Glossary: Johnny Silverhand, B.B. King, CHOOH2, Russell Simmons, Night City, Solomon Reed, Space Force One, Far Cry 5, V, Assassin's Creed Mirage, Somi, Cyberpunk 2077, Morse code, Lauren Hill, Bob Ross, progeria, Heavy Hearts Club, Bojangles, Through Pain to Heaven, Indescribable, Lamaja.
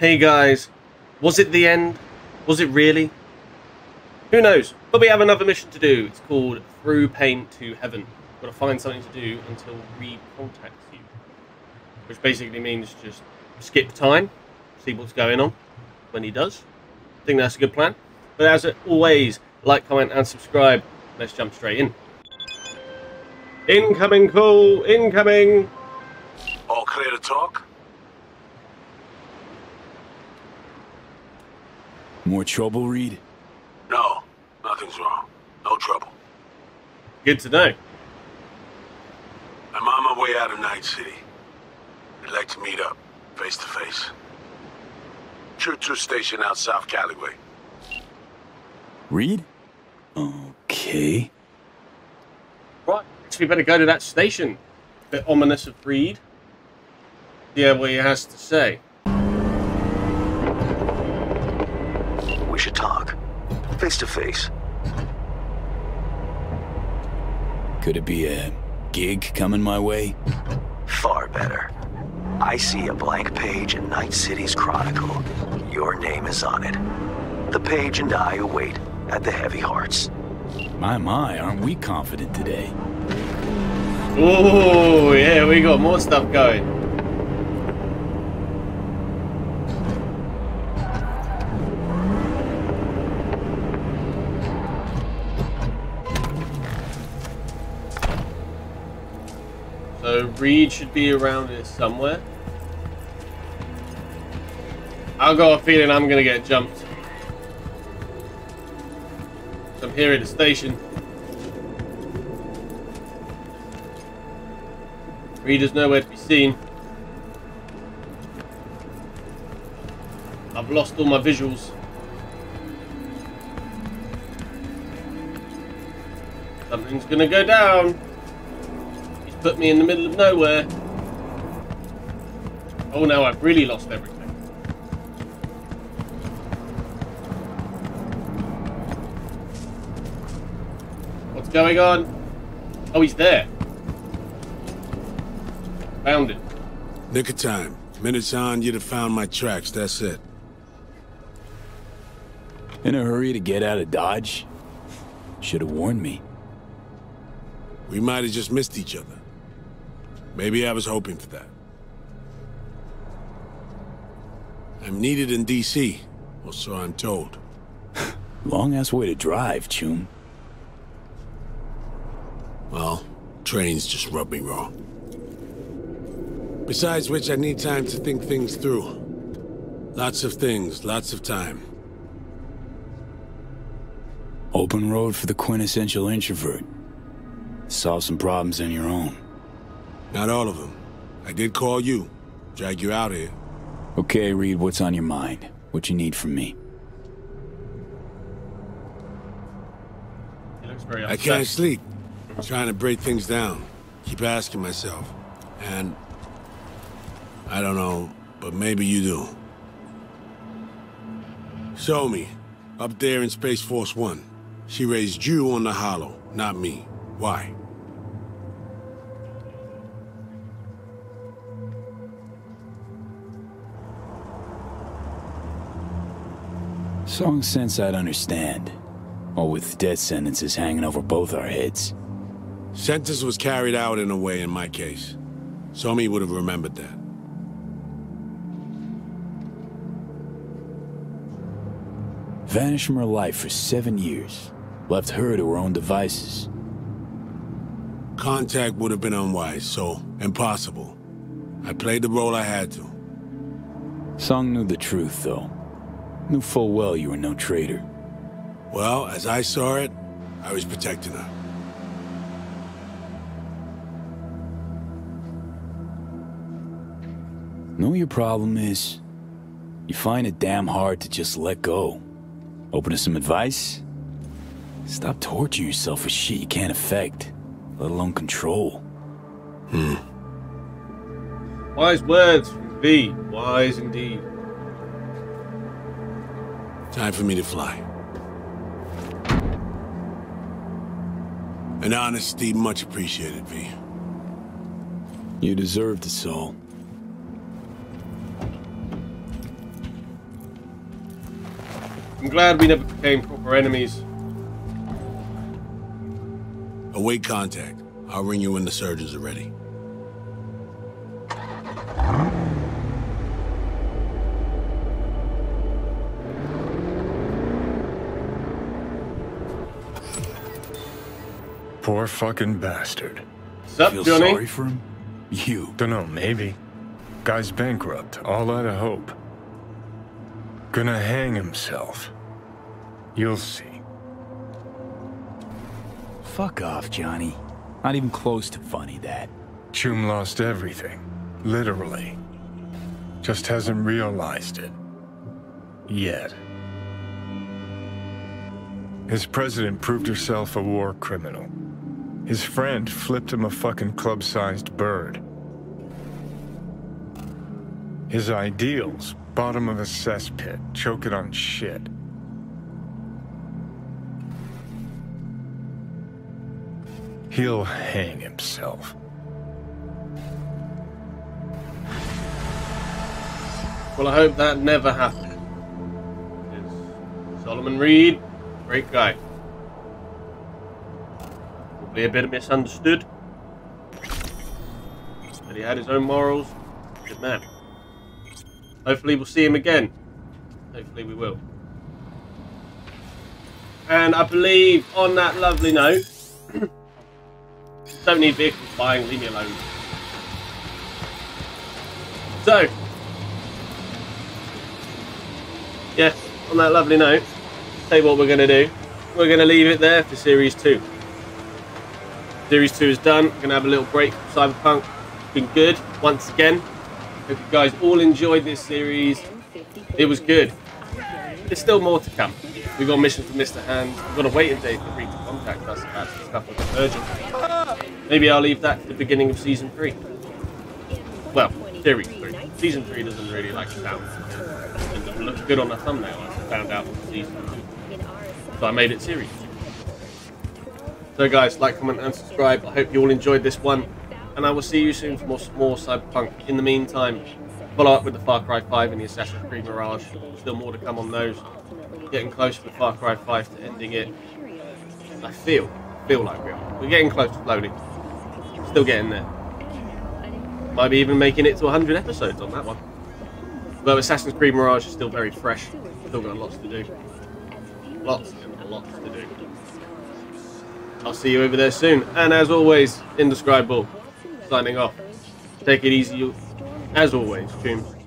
Hey guys, was it the end? Was it really? Who knows? But we have another mission to do. It's called Through Pain to Heaven. We've got to find something to do until Reed contacts you. Which basically means just skip time, see what's going on when he does. I think that's a good plan. But as always, like, comment and subscribe. Let's jump straight in. Incoming call! Incoming! All clear to talk? More trouble, Reed? No, nothing's wrong. No trouble. Good to know. I'm on my way out of Night City. I'd like to meet up, face to face. CHOOH2 station out South Caliway. Reed? Okay. Right, so we better go to that station. Bit ominous of Reed. Yeah, what he has to say. We should talk. Face to face. Could it be a gig coming my way? Far better. I see a blank page in Night City's Chronicle. Your name is on it. The page and I await at the Heavy Hearts. My, aren't we confident today? Oh, yeah, we got more stuff going. So, Reed should be around here somewhere. I've got a feeling I'm gonna get jumped. I'm here at the station. Reed is nowhere to be seen. I've lost all my visuals. Something's gonna go down. He's put me in the middle of nowhere. Oh no, I've really lost everything. Going on. Oh, he's there. Found it. Nick of time. Minutes on, you'd have found my tracks. That's it. In a hurry to get out of Dodge? Should have warned me. We might have just missed each other. Maybe I was hoping for that. I'm needed in DC, or so I'm told. Long ass way to drive, Choom. Well, trains just rub me wrong. Besides which, I need time to think things through. Lots of things, lots of time. Open road for the quintessential introvert. Solve some problems on your own. Not all of them. I did call you. Drag you out here. Okay, Reed, what's on your mind? What you need from me? He looks very upset. I can't sleep. I'm trying to break things down. Keep asking myself. And I don't know, but maybe you do. Show me. Up there in Space Force One. She raised you on the hollow, not me. Why? Song sense I'd understand. All with death sentences hanging over both our heads. Sentence was carried out in a way, in my case. Somi would have remembered that. Vanished from her life for 7 years. Left her to her own devices. Contact would have been unwise, so impossible. I played the role I had to. Song knew the truth, though. Knew full well you were no traitor. Well, as I saw it, I was protecting her. Know your problem is, you find it damn hard to just let go. Open to some advice? Stop torturing yourself with shit you can't affect, let alone control. Wise words from V. Wise indeed. Time for me to fly. And honesty much appreciated, V. You deserved it, Sol. I'm glad we never became proper enemies. Await contact. I'll ring you when the surgeons are ready. Poor fucking bastard. Sup, Johnny? Feel sorry for him? You. Dunno, maybe. Guy's bankrupt, all out of hope. Gonna hang himself. You'll see. Fuck off, Johnny. Not even close to funny, that. CHOOH2 lost everything. Literally. Just hasn't realized it. Yet. His president proved herself a war criminal. His friend flipped him a fucking club-sized bird. His ideals, bottom of a cesspit, choking on shit. He'll hang himself. Well, I hope that never happens. It's Solomon Reed, great guy. Probably a bit misunderstood, but he had his own morals. Good man. Hopefully we'll see him again. Hopefully we will. And I believe on that lovely note, don't need vehicles buying, leave me alone. So, yes, on that lovely note, I'll tell you what we're going to do. We're going to leave it there for Series 2. Series 2 is done. We're going to have a little break from Cyberpunk. It's been good, once again. Hope you guys all enjoyed this series. It was good. There's still more to come. We've got missions for Mr. Hand. We've got to wait a day for Reed to contact us about some stuff on the Virgin. Maybe I'll leave that to the beginning of Season 3. Well, Series 3. Season 3 doesn't really like sound. It doesn't look good on the thumbnail, as I found out on Season 2. So I made it Series 2. So guys, like, comment, and subscribe. I hope you all enjoyed this one. And I will see you soon for more Cyberpunk. In the meantime, follow up with the Far Cry 5 and the Assassin's Creed Mirage. Still more to come on those. Getting close for Far Cry 5 to ending it. I feel like we are. We're getting close slowly. Still getting there. Might be even making it to 100 episodes on that one. Though Assassin's Creed Mirage is still very fresh. Still got lots to do. Lots and lots to do. I'll see you over there soon. And as always, Indescribable. Signing off. Take it easy, as always, CHOOH2.